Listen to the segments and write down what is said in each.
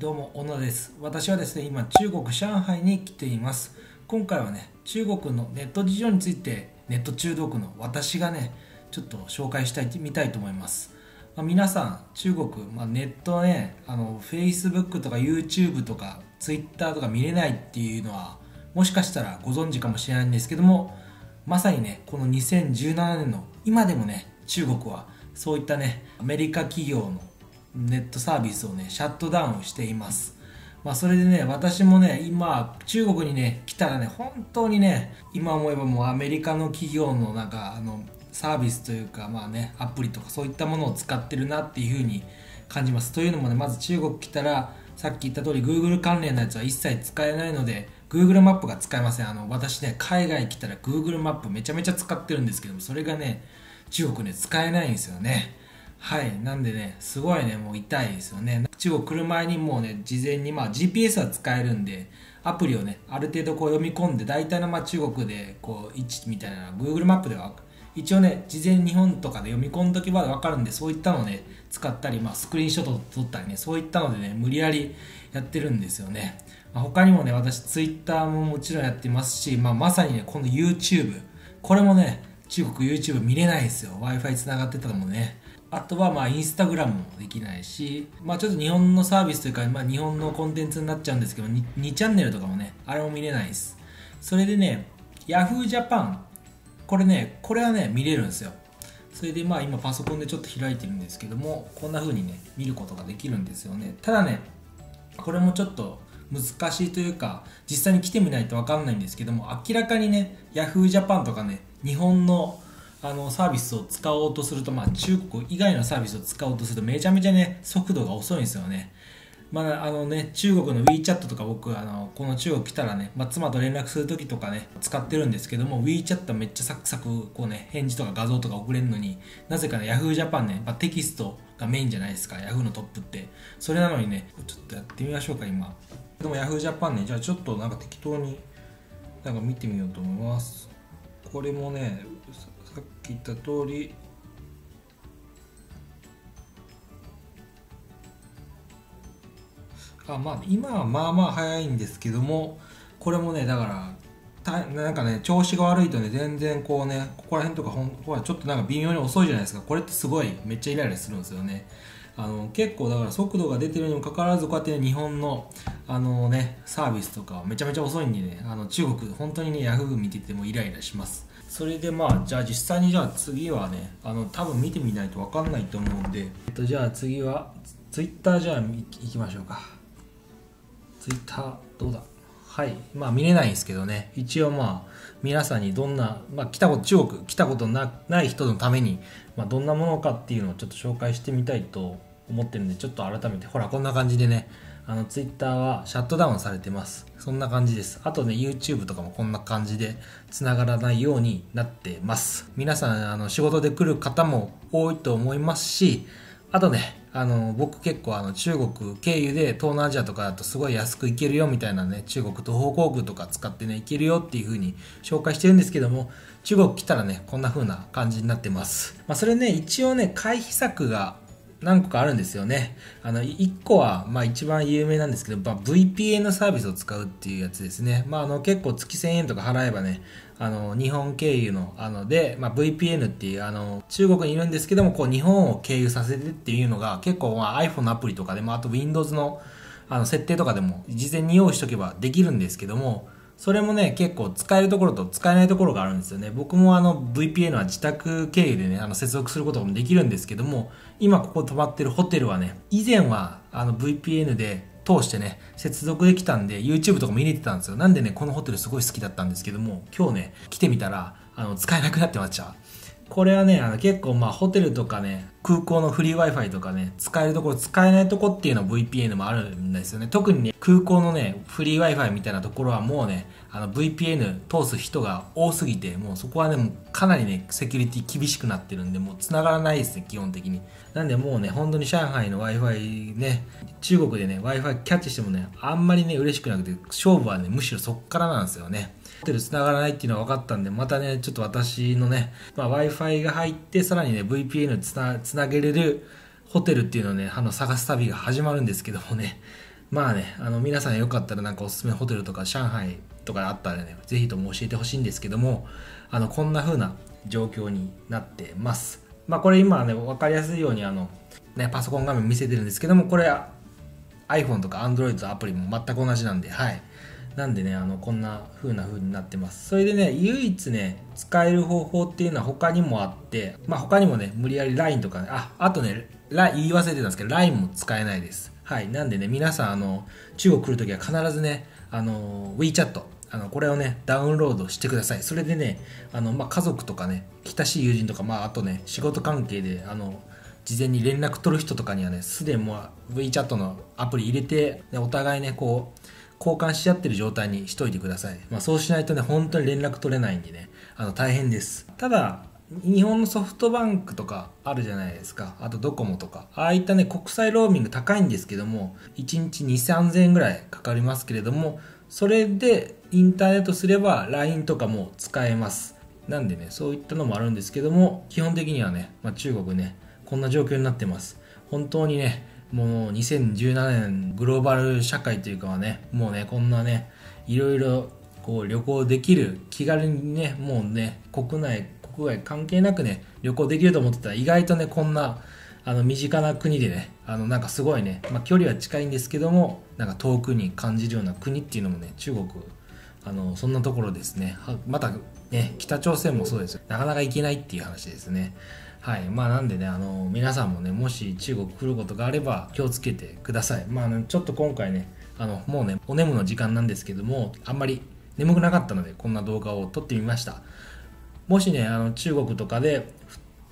どうも小野です。私はですね、今中国上海に来ています。今回はね、中国のネット事情について、ネット中毒の私がねちょっと紹介したいみたいと思います。皆さん中国、ネットね、Facebook とか YouTube とか Twitter とか見れないっていうのはもしかしたらご存知かもしれないんですけども、まさにねこの2017年の今でもね、中国はそういったねアメリカ企業のネットサービスをねシャットダウンしています。それでね、私もね今中国にね来たらね、本当にね今思えばもうアメリカの企業のなんかサービスというかアプリとかそういったものを使ってるなっていう風に感じます。というのもね、まず中国来たらさっき言った通り Google 関連のやつは一切使えないので Google マップが使えません。私ね海外来たら Google マップめちゃめちゃ使ってるんですけども、それがね中国ね使えないんですよね。なんでねすごいねもう痛いですよね。中国来る前にもうね事前にGPS は使えるんで、アプリをねある程度こう読み込んで、大体の中国でこう位置みたいな Google マップでは一応ね事前に日本とかで読み込んどけば分かるんで、そういったのをね使ったり、スクリーンショット撮ったりね、そういったのでね無理やりやってるんですよね。他にもね私 Twitter ももちろんやってますし、まさにねこの YouTube、 これもね中国 YouTube 見れないですよ。 Wi-Fi つながってたのもね。あとはインスタグラムもできないし、ちょっと日本のサービスというか、日本のコンテンツになっちゃうんですけど、2チャンネルとかもねあれも見れないです。それでね Yahoo! JAPAN、 これはね見れるんですよ。それで今パソコンでちょっと開いてるんですけども、こんな風にね見ることができるんですよね。ただねこれもちょっと難しいというか、実際に来てみないと分かんないんですけども、明らかにね Yahoo! JAPAN とかね日本のサービスを使おうとすると、中国以外のサービスを使おうとするとめちゃめちゃね速度が遅いんですよね。中国の WeChat とか、僕この中国来たらね、妻と連絡する時とかね使ってるんですけども、 WeChat はめっちゃサクサクこうね返事とか画像とか送れるのに、なぜかね Yahoo! JAPAN ね、テキストがメインじゃないですか、 Yahoo のトップって。それなのにねちょっとやってみましょうか。今でも Yahoo! JAPAN ね、じゃあちょっと適当に見てみようと思います。これもねさっき言った通り、今は早いんですけども、これもねだから調子が悪いとね全然こうね、ここら辺とかちょっと微妙に遅いじゃないですか。これってすごいめっちゃイライラするんですよね。結構だから速度が出てるにもかかわらず、こうやって、日本のサービスとかめちゃめちゃ遅いんでね、中国本当にね Yahoo 見ててもイライラします。それでじゃあ実際に、じゃあ次はね多分見てみないと分かんないと思うんで、じゃあ次は Twitter、 じゃあいきましょうか。 Twitter どうだ。見れないんですけどね、一応皆さんにどんな、中国来たことない人のために、どんなものかっていうのをちょっと紹介してみたいと思ってるんで、ちょっと改めてこんな感じでね、Twitter はシャットダウンされてます。そんな感じです。あとね YouTube とかもこんな感じでつながらないようになってます。皆さん仕事で来る方も多いと思いますし、あとね僕結構中国経由で東南アジアとかだとすごい安く行けるよみたいなね、中国東方航空とか使ってね行けるよっていう風に紹介してるんですけども、中国来たらねこんな風な感じになってます。それね一応ね回避策が何個かあるんですよね。1個は一番有名なんですけど、VPN サービスを使うっていうやつですね。結構月1000円とか払えばね日本経由のVPN っていう中国にいるんですけども、こう日本を経由させてっていうのが結構iPhone のアプリとかでも、あと Windows の設定とかでも事前に用意しとけばできるんですけども、それもね結構使えるところと使えないところがあるんですよね。僕もVPN は自宅経由でね接続することもできるんですけども、今ここ泊まってるホテルはね、以前はVPN で通してね接続できたんで YouTube とか見れてたんですよ。なんでねこのホテルすごい好きだったんですけども、今日ね来てみたら使えなくなってました。これはね結構ホテルとかね空港のフリー Wi-Fi とかね使えるところ使えないとこっていうのは VPN もあるんですよね。特にね空港のねフリー Wi-Fi みたいなところはもうねVPN 通す人が多すぎて、もうそこはねもうかなりねセキュリティ厳しくなってるんで、もう繋がらないですね基本的に。なんでもうね本当に上海の Wi-Fi ね、中国でね Wi-Fi キャッチしてもねあんまりね嬉しくなくて、勝負はねむしろそっからなんですよね。ホテル繋がらないっていうのは分かったんで、またねちょっと私のね、Wi-Fi が入ってさらにね VPN つなげれるホテルっていうのをね探す旅が始まるんですけどもね、まあね、皆さんよかったらなんかおすすめホテルとか上海とかあったらね、ぜひとも教えてほしいんですけども、こんな風な状況になってます。まあこれ今はね、分かりやすいようにパソコン画面見せてるんですけども、これ iPhone とか Android とアプリも全く同じなんで、はい。なんでね、こんな風になってます。それでね、唯一ね、使える方法っていうのは他にもあって、まあ他にもね、無理やり LINE とかね、あとね、言い忘れてたんですけど、LINE も使えないです。はい。なんでね、皆さん、中国来るときは必ずね、WeChat、これをね、ダウンロードしてください。それでね、まあ、家族とかね、親しい友人とか、まあ、あとね、仕事関係で、事前に連絡取る人とかにはね、すでにもう WeChat のアプリ入れて、ね、お互いね、こう、交換し合ってる状態にしといてください。まあ、そうしないとね、本当に連絡取れないんでね、大変です。ただ、日本のソフトバンクとかあるじゃないですか。あとドコモとか。ああいったね、国際ローミング高いんですけども、1日2,000〜3,000円ぐらいかかりますけれども、それでインターネットすれば LINE とかも使えます。なんでね、そういったのもあるんですけども、基本的にはね、まあ、中国ね、こんな状況になってます。本当にね、もう2017年グローバル社会というかはね、もうね、こんなね、いろいろこう旅行できる、気軽にね、もうね、国内、国外関係なくね、旅行できると思ってたら、意外とね、こんな、身近な国でね、なんかすごいね、まあ、距離は近いんですけども、なんか遠くに感じるような国っていうのもね、中国、そんなところですね。またね、北朝鮮もそうですよ。なかなか行けないっていう話ですね。はい。まあなんでね、皆さんもね、もし中国来ることがあれば気をつけてください。まあちょっと今回ね、もうね、お眠の時間なんですけども、あんまり眠くなかったので、こんな動画を撮ってみました。もしね、中国とかで、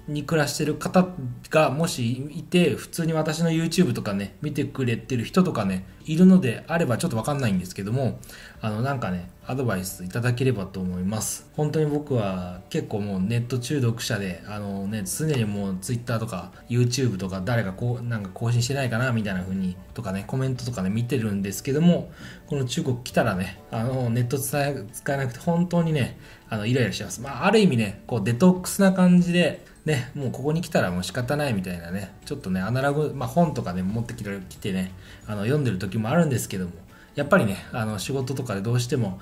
に暮らしてる方がもしいて、普通に私の YouTube とかね、見てくれてる人とかね、いるのであればちょっとわかんないんですけども、なんかね、アドバイスいただければと思います。本当に僕は結構もうネット中毒者で、ね、常にもう Twitter とか YouTube とか誰かこう、なんか更新してないかなみたいな風に、とかね、コメントとかね、見てるんですけども、この中国来たらね、ネット使えなくて本当にね、イライラします。まあ、ある意味ね、こうデトックスな感じで、ね、もうここに来たらもう仕方ないみたいなね、ちょっとね、アナログ、まあ本とかね、持ってきてね、読んでる時もあるんですけども、やっぱりね、仕事とかでどうしても、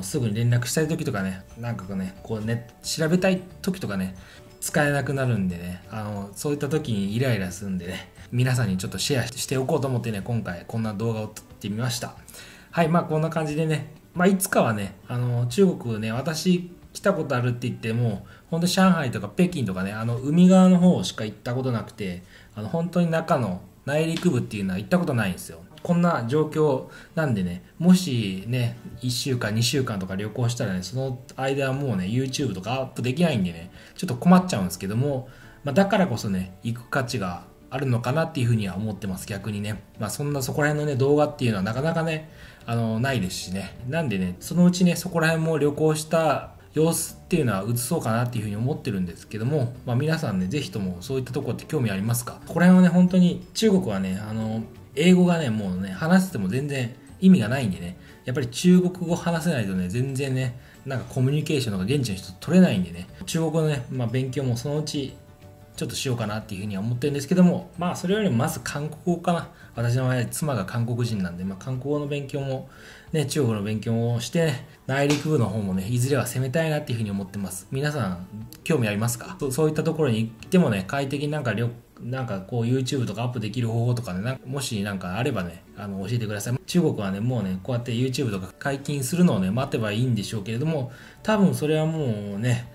すぐに連絡したい時とかね、なんかね、こうね、調べたい時とかね、使えなくなるんでね、そういった時にイライラするんでね、皆さんにちょっとシェアしておこうと思ってね、今回こんな動画を撮ってみました。はい、まあこんな感じでね、まあいつかはね、中国ね、私、来たことあるって言っても、本当に上海とか北京とかね、海側の方しか行ったことなくて、本当に中の内陸部っていうのは行ったことないんですよ。こんな状況なんでね、もしね、1週間、2週間とか旅行したらね、その間はもうね、YouTube とかアップできないんでね、ちょっと困っちゃうんですけども、まあ、だからこそね、行く価値があるのかなっていうふうには思ってます、逆にね。まあ、そこら辺のね、動画っていうのはなかなかね、ないですしね。なんでね、そのうちね、そこら辺も旅行した、様子っていうのは映そうかなっていうふうに思ってるんですけども、まあ、皆さんね、ぜひともそういったところって興味ありますか？これはね、本当に中国はね、英語がね、もうね、話せても全然意味がないんでね、やっぱり中国語話せないとね、全然ね、なんかコミュニケーションとか現地の人取れないんでね、中国語のね、まあ、勉強もそのうちちょっとしようかなっていうふうには思ってるんですけども、まあそれよりもまず韓国語かな。私の場合妻が韓国人なんで、まあ、韓国語の勉強もね、中国の勉強もして、ね、内陸部の方もね、いずれは攻めたいなっていうふうに思ってます。皆さん興味ありますか？そういったところに行ってもね、快適になんかこう YouTube とかアップできる方法とかね、もしなんかあればね、教えてください。中国はね、もうね、こうやって YouTube とか解禁するのをね、待てばいいんでしょうけれども、多分それはもうね、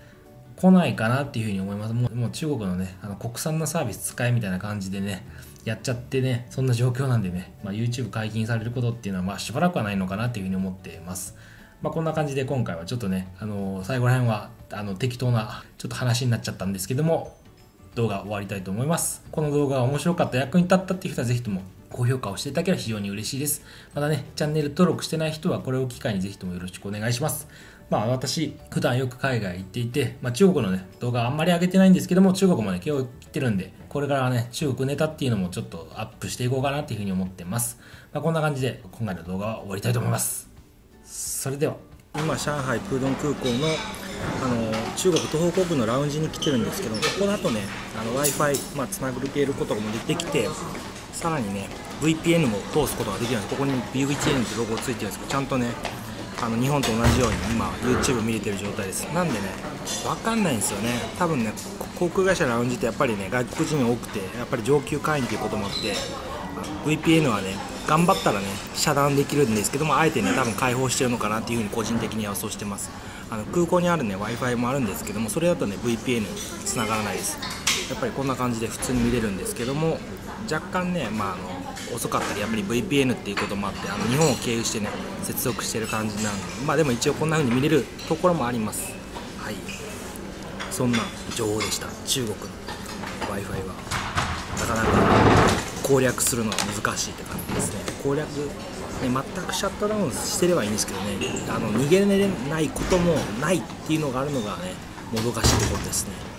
来ないかなっていうふうに思います。もう中国のね、国産のサービス使えみたいな感じでね、やっちゃってね、そんな状況なんでね、まあ、YouTube 解禁されることっていうのは、まあ、しばらくはないのかなっていうふうに思ってます。まあ、こんな感じで今回はちょっとね、最後ら辺は、適当なちょっと話になっちゃったんですけども、動画終わりたいと思います。この動画が面白かった、役に立ったっていう人はぜひとも高評価をしていただければ非常に嬉しいです。またね、チャンネル登録してない人はこれを機会にぜひともよろしくお願いします。まあ私、普段よく海外行っていて、まあ、中国のね、動画あんまり上げてないんですけども、中国もね、今日来てるんで、これからはね、中国ネタっていうのもちょっとアップしていこうかなっていうふうに思ってます。まあ、こんな感じで、今回の動画は終わりたいと思います。それでは。今、上海プードン空港の、中国東方航空のラウンジに来てるんですけども、ここだとね、Wi-Fi、まあ、つなげることもできて、さらにね VPN も通すことができるので、ここに VPN ってロゴついてるんですけど、ちゃんとね日本と同じように今 YouTube 見れてる状態です。なんでね分かんないんですよね。多分ね航空会社のラウンジってやっぱりね外国人多くて、やっぱり上級会員っていうこともあって VPN はね頑張ったらね遮断できるんですけども、あえてね多分開放してるのかなっていうふうに個人的に予想してます。空港にあるね Wi-Fi もあるんですけども、それだとね VPN つながらないです。やっぱりこんな感じで普通に見れるんですけども、若干ね、遅かったりやっぱり VPN っていうこともあって日本を経由してね接続してる感じになるので、でも一応こんな風に見れるところもあります。はい、そんな情報でした。中国の Wi-Fi はなかなか攻略するのは難しいって感じですね。攻略ね、全くシャットダウンしてればいいんですけどね、逃げれないこともないっていうのがあるのがねもどかしいところですね。